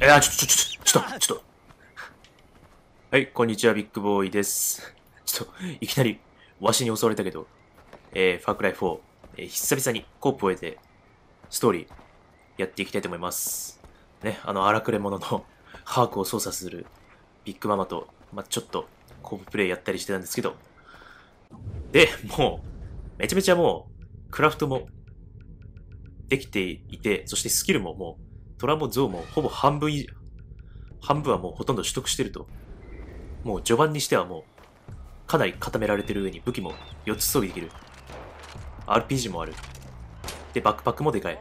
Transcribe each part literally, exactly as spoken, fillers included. えー、ちょ、ちょ、ちょ、ちょっと、ちょっと。はい、こんにちは、ビッグボーイです。ちょっと、いきなり、わしに襲われたけど、えー、ファークライフォー、えー、久々にコープを得て、ストーリー、やっていきたいと思います。ね、あの、荒くれ者のハークを操作するビッグママと、まあ、ちょっと、コーププレイやったりしてたんですけど、で、もう、めちゃめちゃもう、クラフトも、できていて、そしてスキルももう、トラもゾウもほぼ半分、半分はもうほとんど取得してると。もう序盤にしてはもう、かなり固められてる上に武器もよっつ装備できる。アールピージー もある。で、バックパックもでかい。っ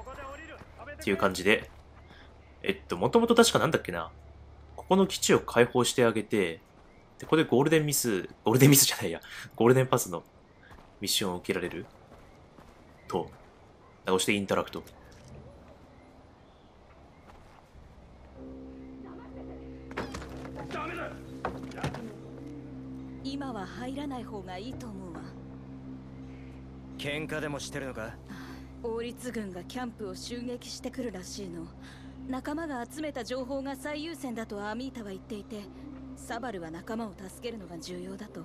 ていう感じで。えっと、もともと確かなんだっけな。ここの基地を解放してあげて、で、ここでゴールデンミス、ゴールデンミスじゃないや、ゴールデンパスのミッションを受けられると。押してインタラクト。今は入らない方がいいと思うわ。喧嘩でもしてるのか？王立軍がキャンプを襲撃してくるらしいの。仲間が集めた情報が最優先だとアミータは言っていて、サバルは仲間を助けるのが重要だと。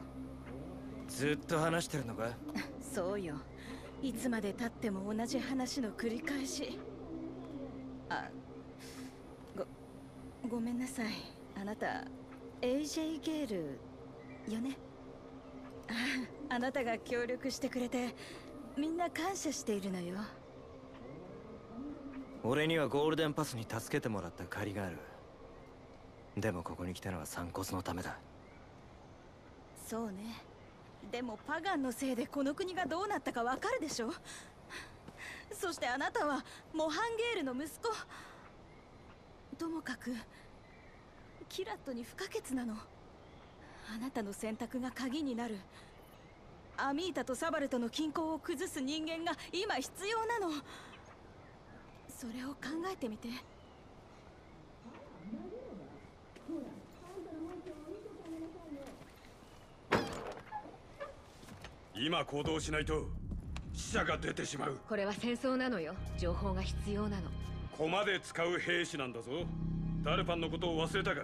ずっと話してるのか？そうよ。いつまで経っても同じ話の繰り返し。あ、ご、ごめんなさい。あなた、エージェー ゲールよね。あ、あなたが協力してくれて、みんな感謝しているのよ。俺にはゴールデンパスに助けてもらった借りがある。でもここに来たのは散骨のためだ。そうね。でもパガンのせいでこの国がどうなったかわかるでしょ。そしてあなたはモハンゲールの息子。ともかくキラットに不可欠なの。あなたの選択が鍵になる。アミータとサバルとの均衡を崩す人間が今必要なの。それを考えてみて。今行動しないと死者が出てしまう。これは戦争なのよ。情報が必要なの。駒で使う兵士なんだぞ。ダルパンのことを忘れたか？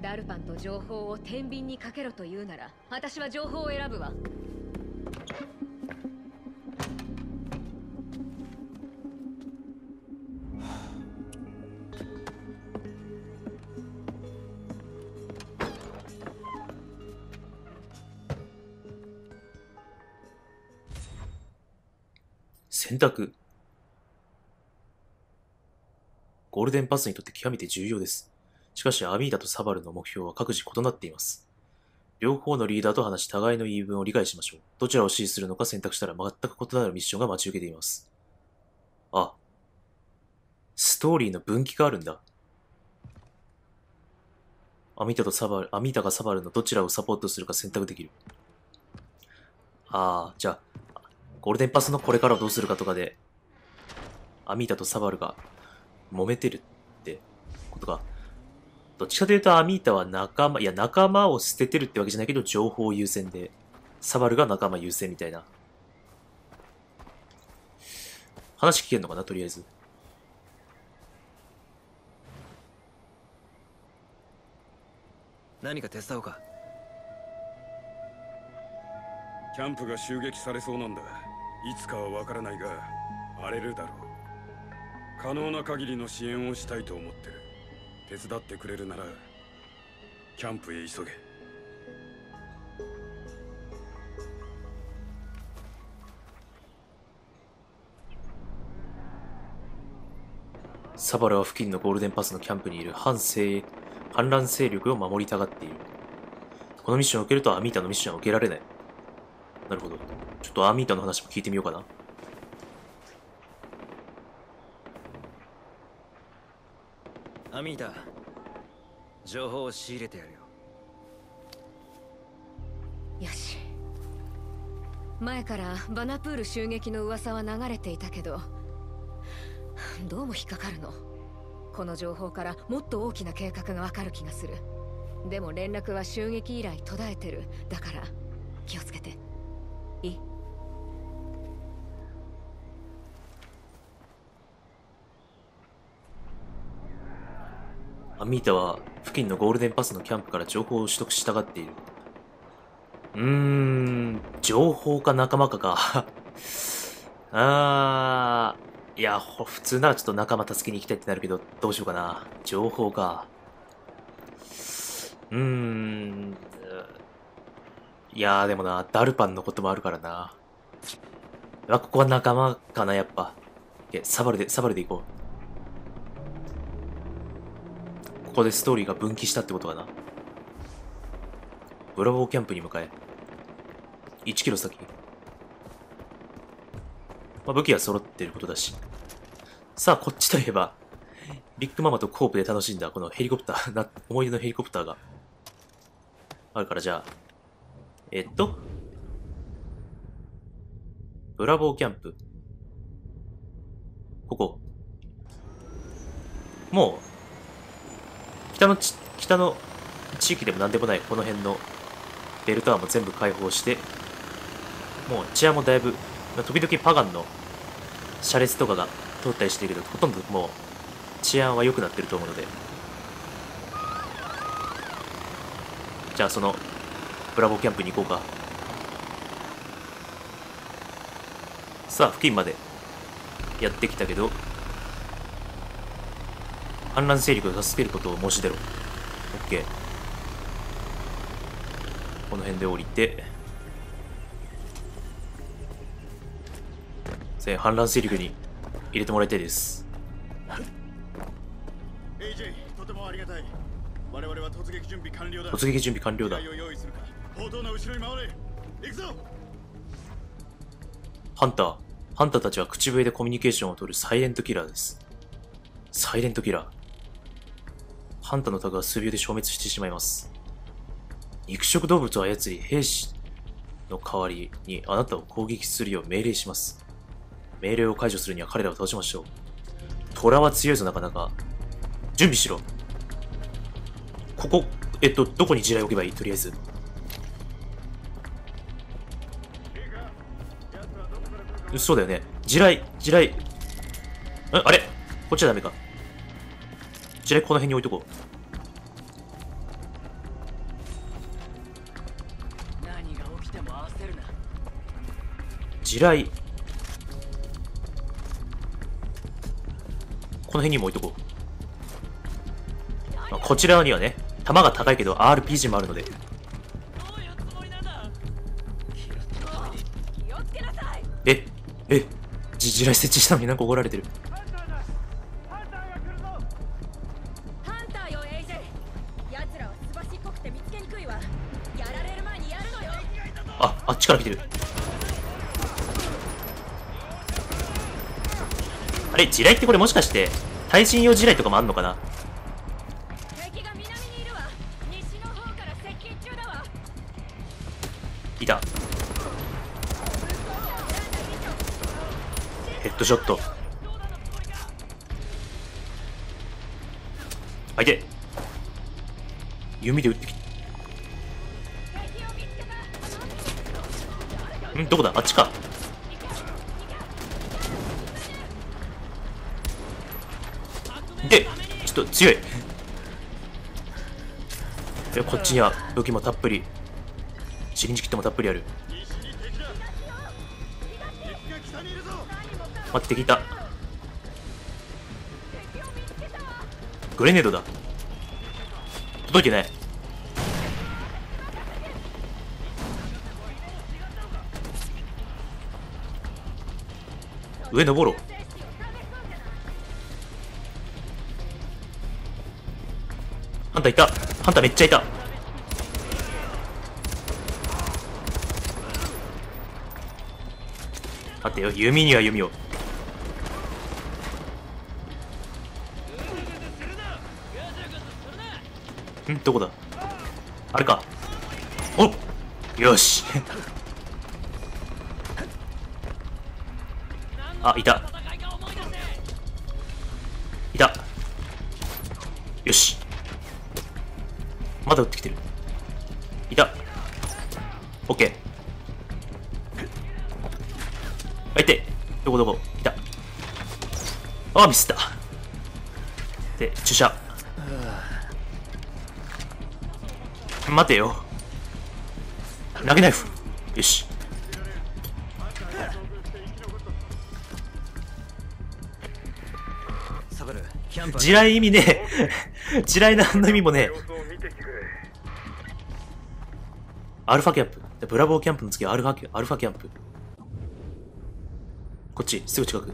ダルパンと情報を天秤にかけろと言うなら、私は情報を選ぶわ。選択。ゴールデンパスにとって極めて重要です。しかし、アミーダとサバルの目標は各自異なっています。両方のリーダーと話し、互いの言い分を理解しましょう。どちらを支持するのか選択したら全く異なるミッションが待ち受けています。あ、ストーリーの分岐があるんだ。アミーダとサバル、アミーダがサバルのどちらをサポートするか選択できる。ああ、じゃあ、ゴールデンパスのこれからをどうするかとかで、アミータとサバルが揉めてるってことか。どっちかというとアミータは仲間、いや仲間を捨ててるってわけじゃないけど、情報優先で、サバルが仲間優先みたいな。話聞けるのかな、とりあえず。何か手伝おうか。キャンプが襲撃されそうなんだ。いつかはわからないが、荒れるだろう。可能な限りの支援をしたいと思ってる。手伝ってくれるなら、キャンプへ急げ。サバルは付近のゴールデンパスのキャンプにいる反勢、反乱勢力を守りたがっている。このミッションを受けるとアミータのミッションは受けられない。なるほど。ちょっとアミータの話も聞いてみようかな。アミータ、情報を仕入れてやるよ。よし。前からバナプール襲撃の噂は流れていたけど、どうも引っかかるの。この情報からもっと大きな計画がわかる気がする。でも連絡は襲撃以来途絶えてる。だから気をつけて。いい。アミータは付近のゴールデンパスのキャンプから情報を取得したがっている。うーん、情報か仲間かか。あー、いや、普通ならちょっと仲間助けに行きたいってなるけど、どうしようかな。情報か。うーん、いやーでもな、ダルパンのこともあるからな。あ、ここは仲間かな、やっぱ。いや、サバルで、サバルで行こう。ここでストーリーが分岐したってことかな。ブラボーキャンプに向かえ。いちキロ先。まあ、武器は揃ってることだし。さあ、こっちといえば、ビッグママとコープで楽しんだ、このヘリコプター、な、思い出のヘリコプターがあるから、じゃあ。えっと。ブラボーキャンプ。ここ。もう、北のち、北の地域でも何でもないこの辺のベルタワーも全部解放して、もう治安もだいぶ、時々パガンの車列とかが通ったりしてるけど、ほとんどもう治安は良くなってると思うので。じゃあその、ブラボーキャンプに行こうか。さあ、付近までやってきたけど、反乱勢力を助けることを申し出ろ。OK。この辺で降りて、反乱勢力に入れてもらいたいです。エージェー、とてもありがたい。我々は突撃準備完了だ。突撃準備完了だ。報道の後ろに回れ。行くぞ。ハンター。ハンターたちは口笛でコミュニケーションを取るサイレントキラーです。サイレントキラー。ハンターのタグは数秒で消滅してしまいます。肉食動物を操り、兵士の代わりにあなたを攻撃するよう命令します。命令を解除するには彼らを倒しましょう。虎は強いぞ、なかなか。準備しろ。ここ、えっと、どこに地雷を置けばいい？とりあえず。そうだよね。地雷、地雷。ん？あれ？こっちはダメか。地雷この辺に置いとこう。何が起きても焦るな。地雷。この辺にも置いとこう。まあ、こちらにはね、弾が高いけど アールピージー もあるので。え、え、地雷設置したのになんか怒られてる。あ、あっちから来てる。あれ、地雷ってこれもしかして対人用地雷とかもあんのかな。いた。ヘッドショット。あいて。弓で撃ってきん、どこだ。あっちか。で、ちょっと強い。で、こっちには武器もたっぷり、シリンジキットもたっぷりある。待ってきた。グレネードだ。届いてない。上登ろう。ハンターいた。ハンターめっちゃいた。待てよ、弓には弓を。ん、どこだ。あれか。お、よし。あ、いたいた。よし、まだ撃ってきてる。いた。オッケー。あいて。どこどこ。いた。ああ、ミスった。で、注射。待てよ。投げナイフ。よし。地雷意味ねえ。地雷なんの意味もねえ。アルファキャンプ。ブラボーキャンプの次はアルファキャ、アルファキャンプ。こっち、すぐ近く。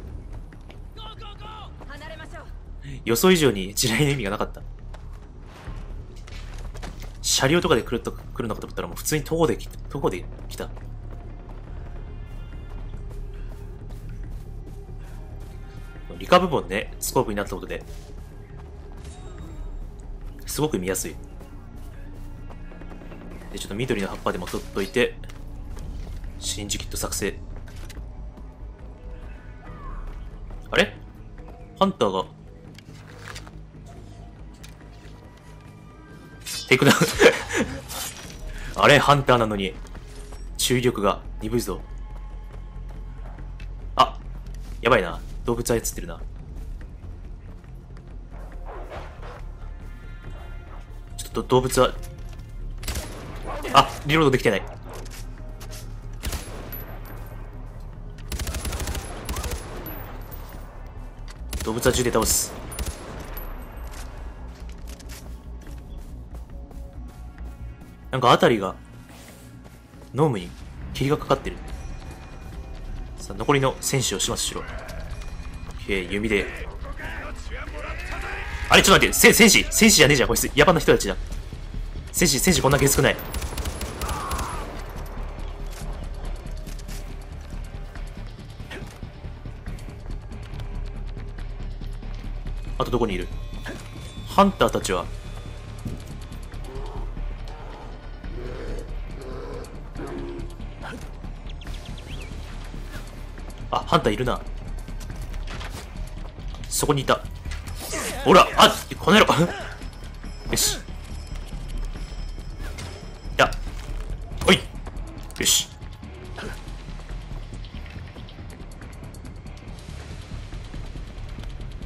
予想以上に地雷の意味がなかった。車両とかで来ると来るのかと思ったらもう普通に徒歩で来た。徒歩で来た。理科部門ね、スコープになったことですごく見やすい。で、ちょっと緑の葉っぱでも取っといて、シンジキット作成。あれ？ハンターが。テイクダウン。あれ、ハンターなのに、注意力が鈍いぞ。あ、やばいな。動物操ってるな。ちょっと動物は、あ、リロードできてない。動物は銃で倒す。なんか辺りがノームに霧がかかってる。さあ残りの戦士を始末しろ。えー、弓で。あれちょっと待って、せ戦士戦士じゃねえじゃん、こいつ。野蛮な人たちだ。戦士、戦士こんなゲスくない。あとどこにいる？ハンターたちは。あ、ハンターいるな。そこにいた。ほら、あっ、この野郎。よし。いや。おい。よし。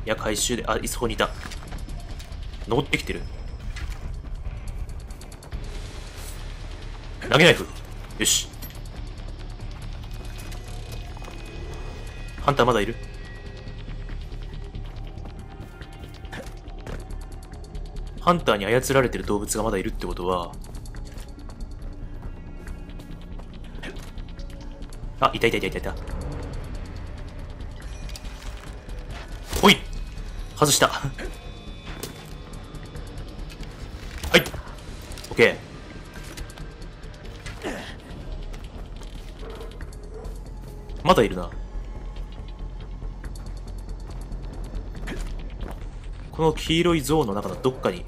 いや、回収で、あ、そこにいた。登ってきてる。投げナイフ。よし。ハンターまだいる？ハンターに操られてる動物がまだいるってことは、あ、いたいたいたいたいた。おい、外した。はい、オッケー。まだいるな。この黄色い像の中のどっかに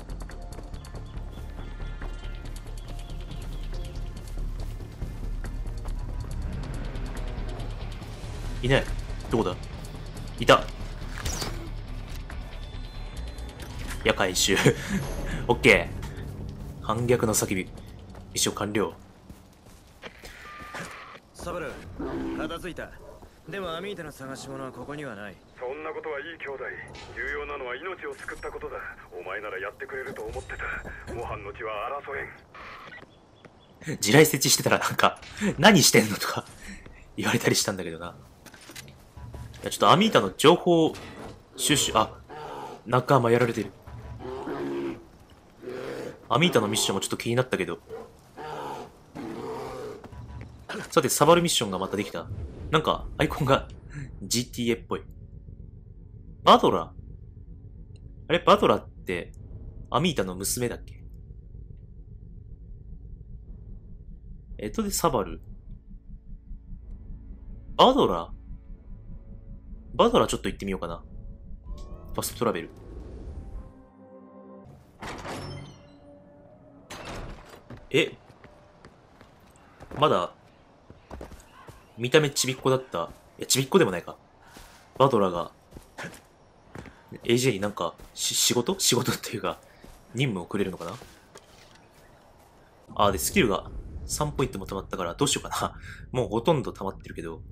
いない。どこだ？いた。や、回収。オッケー。反逆の叫び。一応完了。サブル、片付いた。でもアミータの探し物はここにはない。そんなことはいい兄弟。重要なのは命を救ったことだ。お前ならやってくれると思ってた。模範の血は争えん。地雷設置してたらなんか何してんのとか言われたりしたんだけどな。いや、ちょっとアミータの情報収集、あ、仲間やられてる。アミータのミッションもちょっと気になったけど。さて、サバルミッションがまたできた。なんか、アイコンが ジーティーエー っぽい。バドラ？あれ、バドラって、アミータの娘だっけ？えっとで、サバル。バドラ？バドラちょっと行ってみようかな。ファストトラベル。え？まだ、見た目ちびっこだった。いや、ちびっこでもないか。バドラが、エージェー になんか、し、仕事仕事っていうか、任務をくれるのかな。あー、で、スキルがさんポイントも溜まったから、どうしようかな。もうほとんど溜まってるけど。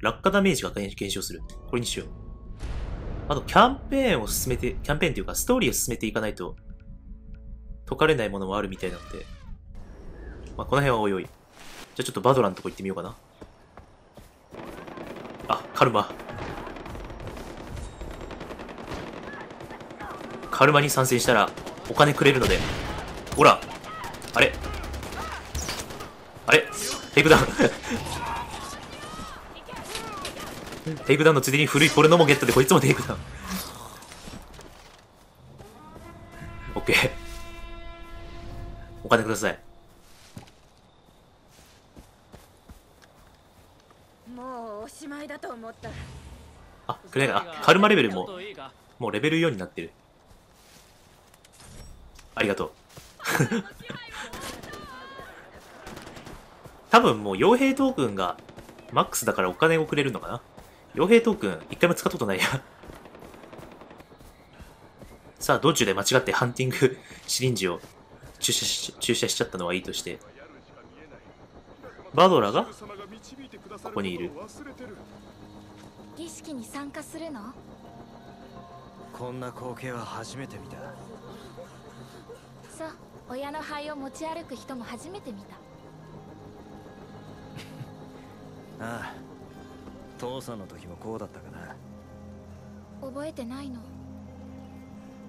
落下ダメージが減少する。これにしよう。あと、キャンペーンを進めて、キャンペーンというか、ストーリーを進めていかないと、解かれないものもあるみたいなので、まあ、この辺はおいおい。じゃあちょっとバドラのとこ行ってみようかな。あ、カルマ。カルマに参戦したら、お金くれるので。ほらあれあれテイクダウンテイクダウンのついでに古いポルノもゲットで、こいつもテイクダウンオッケー、お金ください。もうおしまいだと思った。あ、くれないか。あ、カルマレベルももうレベルよんになってる。ありがとう多分もう傭兵トークンがマックスだからお金をくれるのかな。傭兵トークン一回も使ったことないやさあ道中で間違ってハンティングシリンジを注射し、注射しちゃったのはいいとして、バドラがここにいる。儀式に参加するの？こんな光景は初めて見た。そう、親の灰を持ち歩く人も初めて見たああ、父さんの時もこうだったかな。覚えてないの。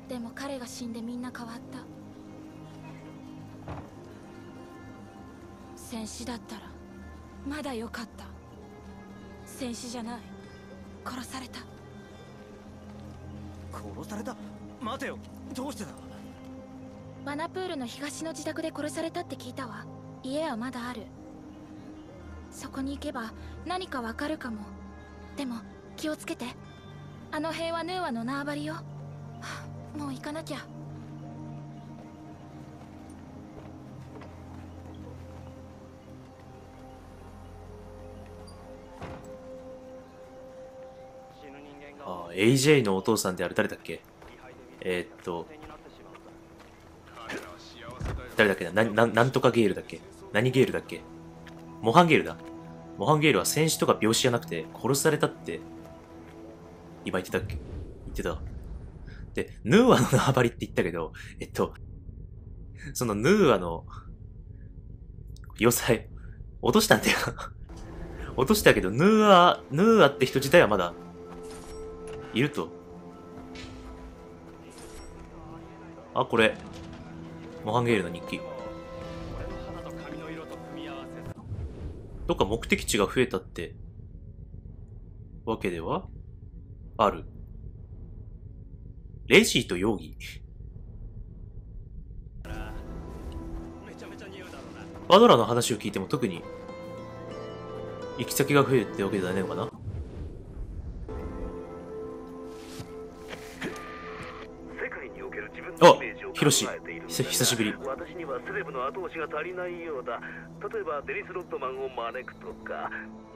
でも彼が死んでみんな変わった。戦死だったらまだよかった。戦死じゃない、殺された。殺された？待てよ、どうしてだ。ワナプールの東の自宅で殺されたって聞いたわ。家はまだある。そこに行けば何かわかるかも。でも気をつけて。あの辺はヌーアの縄張りよ。もう行かなきゃ。ああ、 エージェー のお父さんであれ誰だっけ。えー、っと誰だっけな、な、なんとかゲールだっけ、何ゲールだっけ。モハンゲールだ。モハンゲールは戦死とか病死じゃなくて殺されたって今言ってたっけ。言ってた。で、ヌーアの縄張りって言ったけど、えっと、そのヌーアの要塞、落としたんだよ落としたけど、ヌーア、ヌーアって人自体はまだいると。あ、これ。モハンゲールの日記。どっか目的地が増えたってわけではある。レジーと容疑。バドラの話を聞いても特に行き先が増えるってわけじゃないのかな。あ、ヒロシ、久しぶり。私にはセレブの後押しが足りないようだ。例えばデリス・ロッドマンを招くとか、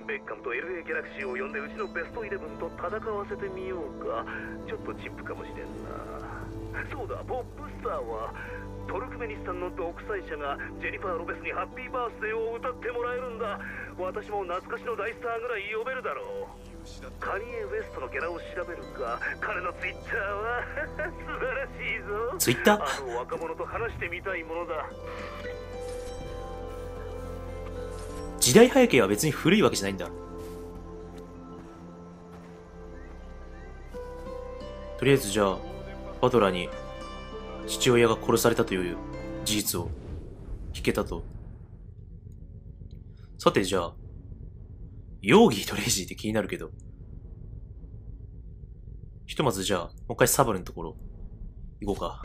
ベッカムと エルエー ギャラクシーを呼んでうちのベストイレブンと戦わせてみようか。ちょっとチップかもしれんな。そうだ、ポップスターはトルクメニスタンの独裁者がジェニファー・ロペスにハッピーバースデーを歌ってもらえるんだ。私も懐かしの大スターぐらい呼べるだろう。カニエ・ウェストのギャラを調べるか。彼のツイッターは素晴らしいぞ。ツイッター？あの若者と話してみたいものだ。時代背景は別に古いわけじゃないんだ。とりあえずじゃあバトラーに父親が殺されたという事実を聞けたと。さてじゃあヨーギーとレジーって気になるけど。ひとまずじゃあ、もう一回サブルのところ、行こうか。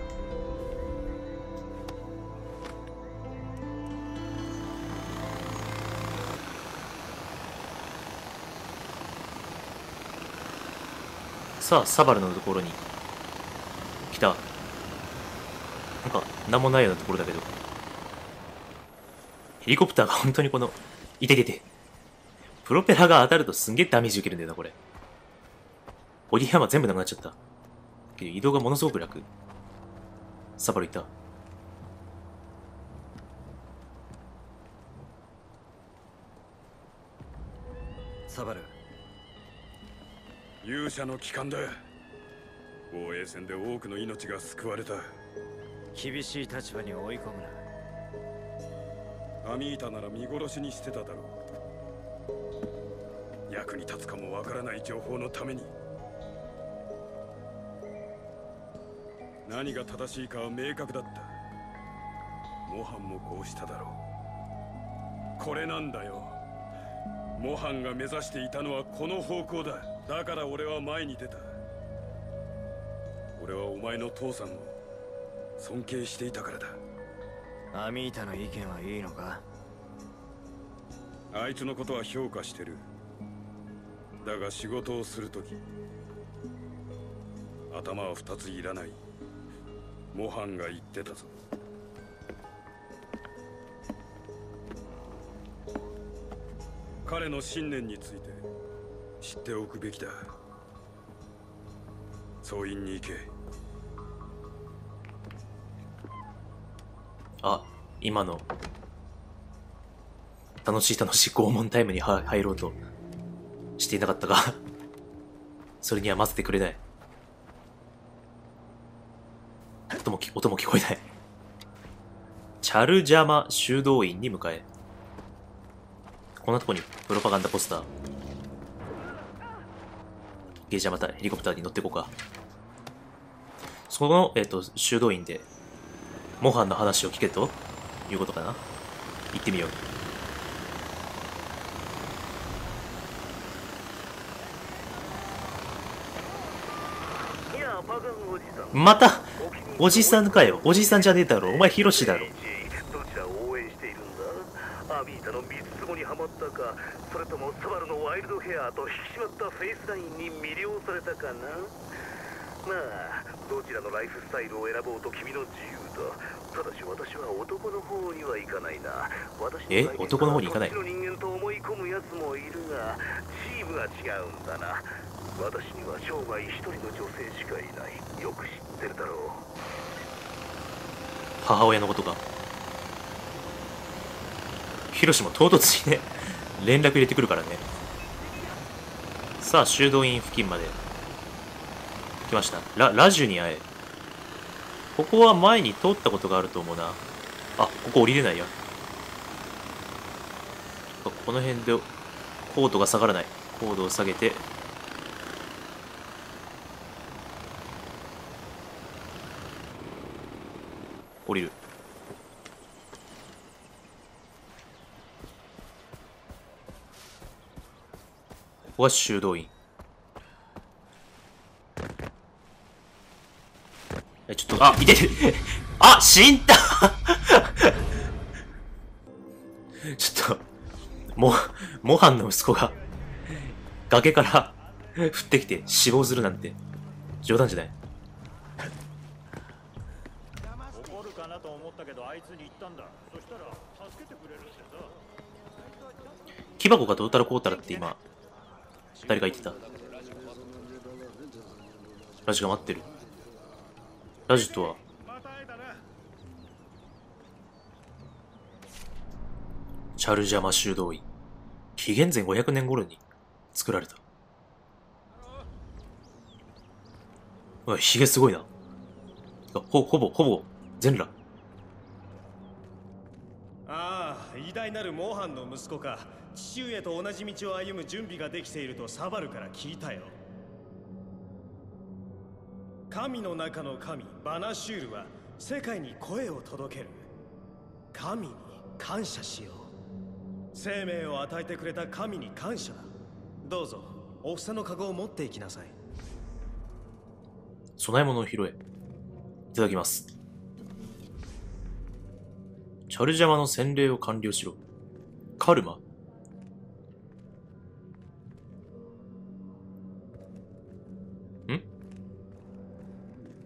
さあ、サバルのところに来た。なんか、なんもないようなところだけど。ヘリコプターが本当にこの、いててて。プロペラが当たるとすんげえダメージ受けるんだよな、これ。ボディハマー全部なくなっちゃった。けど移動がものすごく楽。サバルいた。サバル。勇者の帰還だ。防衛戦で多くの命が救われた。厳しい立場に追い込むな。アミータなら見殺しにしてただろう。役に立つかもわからない情報のために。何が正しいかは明確だった。モハンもこうしただろう。これなんだよ。モハンが目指していたのはこの方向だ。だから俺は前に出た。俺はお前の父さんを尊敬していたからだ。アミータの意見はいいのか？あいつのことは評価してる。だが仕事をするとき、頭は二ついらない。モハンが言ってたぞ。彼の信念について知っておくべきだ。総員に行け。あ、今の楽しい楽しい拷問タイムに入ろうとしていなかったがそれには混ぜてくれない。音も、音も聞こえない。チャルジャマ修道院に向かえ。こんなとこにプロパガンダポスター。ゲージはまたヘリコプターに乗っていこうか。その、えっと、修道院で、モハンの話を聞けということかな。行ってみよう。また、おじさんかよ。おじさんじゃねえだろ。お前、ヒロシだろ。それともスバルのワイルドヘアと引き締まったフェイスラインに魅了されたかな。まあどちらのライフスタイルを選ぼうと君の自由だ。ただし私は男の方には行かないな。私え男の方に行かない。私の人間と思い込むやつもいるがチームは違うんだな。私には生涯一人の女性しかいない。よく知ってるだろう。母親のことか。ヒロシも唐突しね連絡入れてくるからね。さあ修道院付近まで来ました。 ラ, ラジュに会え。ここは前に通ったことがあると思うな。あ、ここ降りれないや。この辺で高度が下がらない。高度を下げて降りる。ここは修道院。え、ちょっと、あ、見てるあ、死んだちょっと、も、モハンの息子が、崖から降ってきて死亡するなんて、冗談じゃない。怒るかなと思ったけど、あいつに言ったんだ。そしたら、助けてくれるってさ。木箱がどうたらこうたらって今、誰か言ってた。ラジが待ってる。ラジとはチャルジャマ修道院。紀元前ごひゃくねん頃に作られた。うわ、ひげすごいな。ほほぼほぼ全裸。ああ、偉大なるモハンの息子か。父上と同じ道を歩む準備ができているとサバルから聞いたよ。神の中の神バナシュールは世界に声を届ける。神に感謝しよう。生命を与えてくれた神に感謝だ。どうぞお房の籠を持っていきなさい。供え物を拾え。いただきます。チャルジャマの洗礼を完了しろ。カルマ。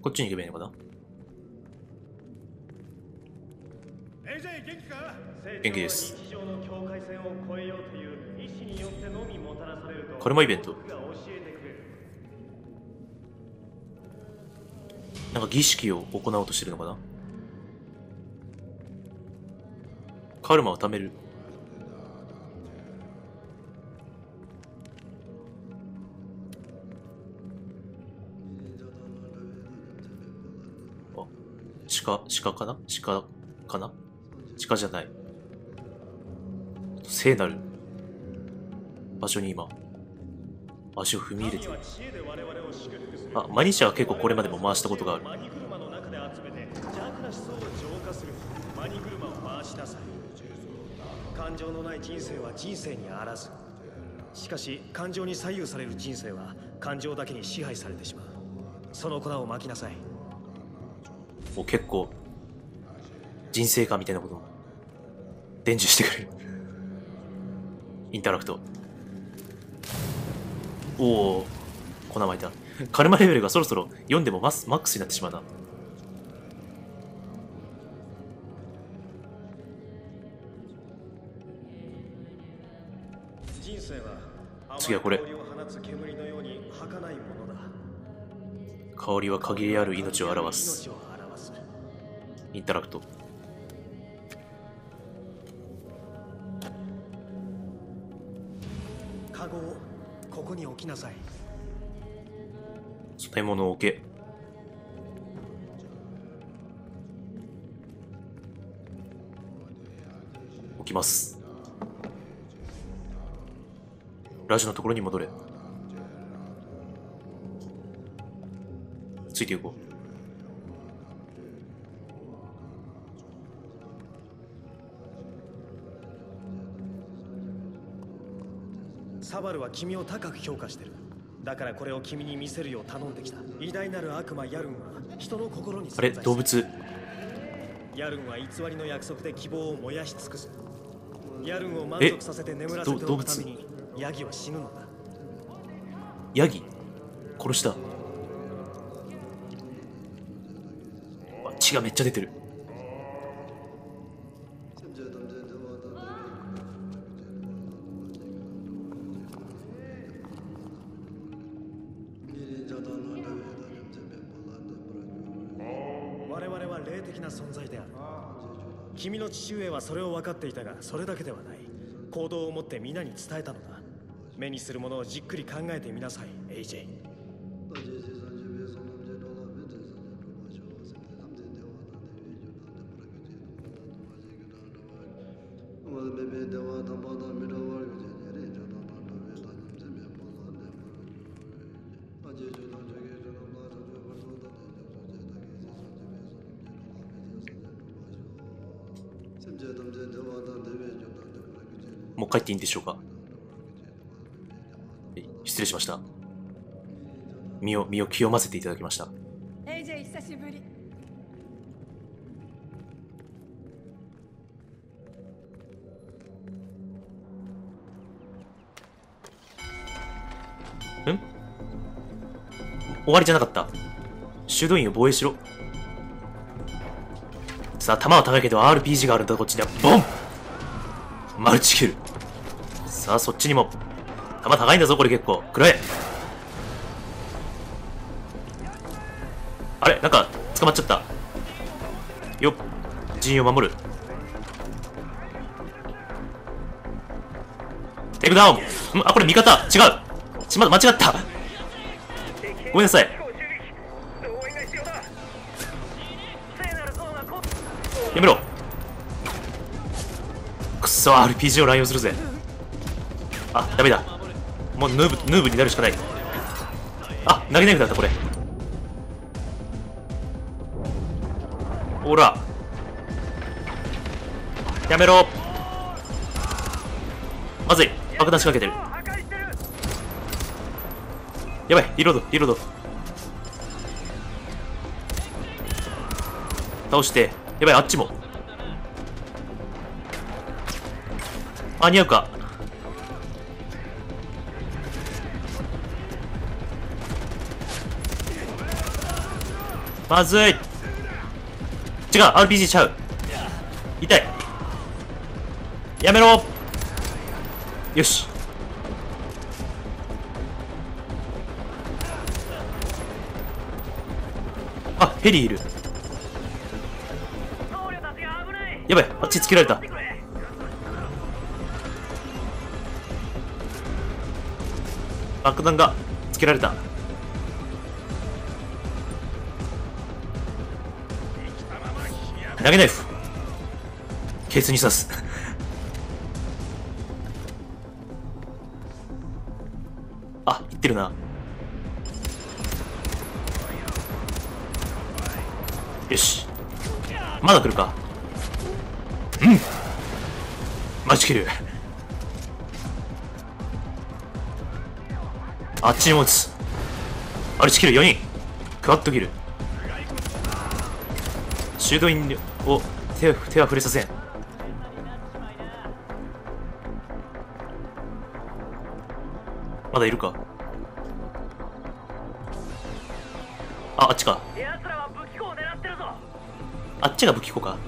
こっちに行けばいいのかな。元気です。カルマイベント。なんか儀式を行おうとしてるのかな。カルマを貯める。鹿、鹿かな鹿かな鹿じゃない。聖なる場所に今、足を踏み入れている。あ、マニシャは結構これまでも回したことがある。感情のない人生は人生にあらず。しかし感情に左右される人生は感情だけに支配されてしまう。その粉をまきなさい。もう結構人生観みたいなことも伝授してくれる。インタラクト。おお、粉まいた。カルマレベルがそろそろよんでもマスマックスになってしまうな。次はこれ。香りは限りある命を表す。インタラクト。カゴをここに置きなさい。染め物を置け。置きます。ラジオのところに戻れ。ついていこう。サバルは君を高く評価してる。だからこれを君に見せるよう頼んできた。偉大なる悪魔ヤルンは人の心に存在する。あれ、動物。ヤルンは偽りの約束で希望を燃やし尽くす。ヤルンを満足させて眠らせておくためにヤギは死ぬのだ。ヤギ殺した。血がめっちゃ出てる。我々は霊的な存在である。君の父上はそれを分かっていたが、それだけではない。行動を持って皆に伝えたのだ。目にするものをじっくり考えてみなさい、エージェー。もう帰っていいんでしょうか。失礼しました。身を身を清ませていただきました。エージェー、久しぶり。ん？終わりじゃなかった。修道院を防衛しろ。さあ、弾は高いけど アールピージー があるんだ。こっちではボン。マルチキル。さあ、そっちにも。弾高いんだぞ、これ結構。くらえ。あれ、なんか、捕まっちゃった。よっ。陣営を守る。テイクダウン。んあ、これ味方。違う。ち、ま、間違った。ごめんなさい。やめろ。くっそ、アールピージー を乱用するぜ。あ、ダメだ。もうヌーブ、ヌーブになるしかない。あ、投げなくなった、これ。ほら。やめろ。まずい。爆弾仕掛けてる。やばい、リロード、リロード。倒して。やばい、あっちも。間に合うか。まずい。違う、アールピージー ちゃう。痛い。やめろ。よし。あ、ヘリいる。やばい、あっちつけられた。爆弾がつけられた。投げナイフ、ケツに刺す。あ、いってるな。よし、まだ来るか。うん、待ちきる。あっちに持つ。あれちきる。よにんクワッと切る。シュートインを手は、手は触れさせん。まだいるか。あ、あっちか。あっちが武器庫か。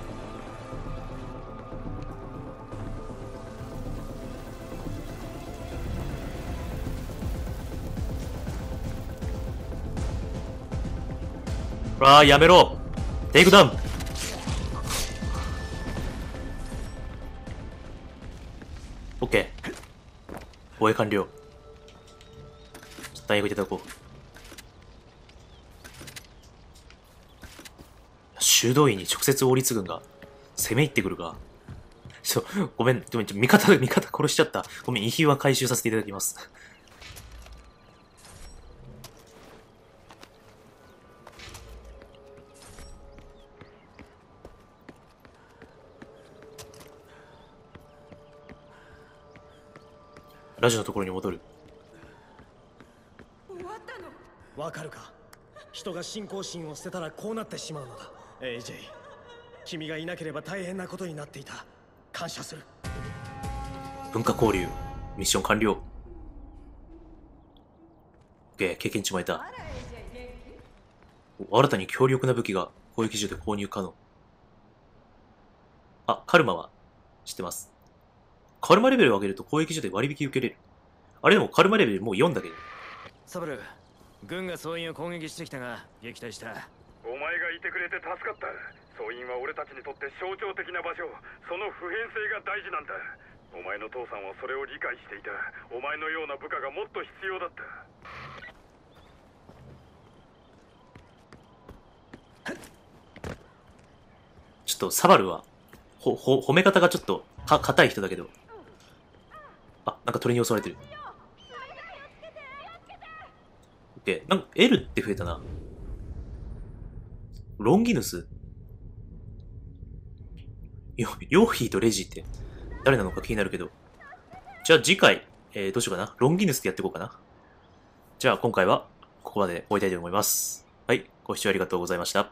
ほら、やめろ。テイクダウン。オッケー。防衛完了。弾薬いただこう。修道院に直接王立軍が攻め入ってくるか。ちょ、ごめん、でも味方、味方殺しちゃった。ごめん、遺品は回収させていただきます。ラジオのところに戻る。終わったの？わかるか？人が信仰心を捨てたらこうなってしまうのだ。 エージェー、 君がいなければ大変なことになっていた。感謝する。文化交流ミッション完了。 OK、 経験値も得た。新たに強力な武器が攻撃銃で購入可能。あ、カルマは知ってます。カルマレベルを上げると攻撃所で割引受けれる。あれでもカルマレベルもうよんだけど。サブル、軍が総員を攻撃してきたが撃退した。お前がいてくれて助かった。総員は俺たちにとって象徴的な場所。その普遍性が大事なんだ。お前の父さんはそれを理解していた。お前のような部下がもっと必要だった。ちょっとサバルはほほ褒め方がちょっとか硬い人だけど。あ、なんか鳥に襲われてる。オッケー、なんか L って増えたな。ロンギヌス、ヨーヒーとレジって誰なのか気になるけど。じゃあ次回、えー、どうしようかな。ロンギヌスでやっていこうかな。じゃあ今回はここまで終わりたいと思います。はい、ご視聴ありがとうございました。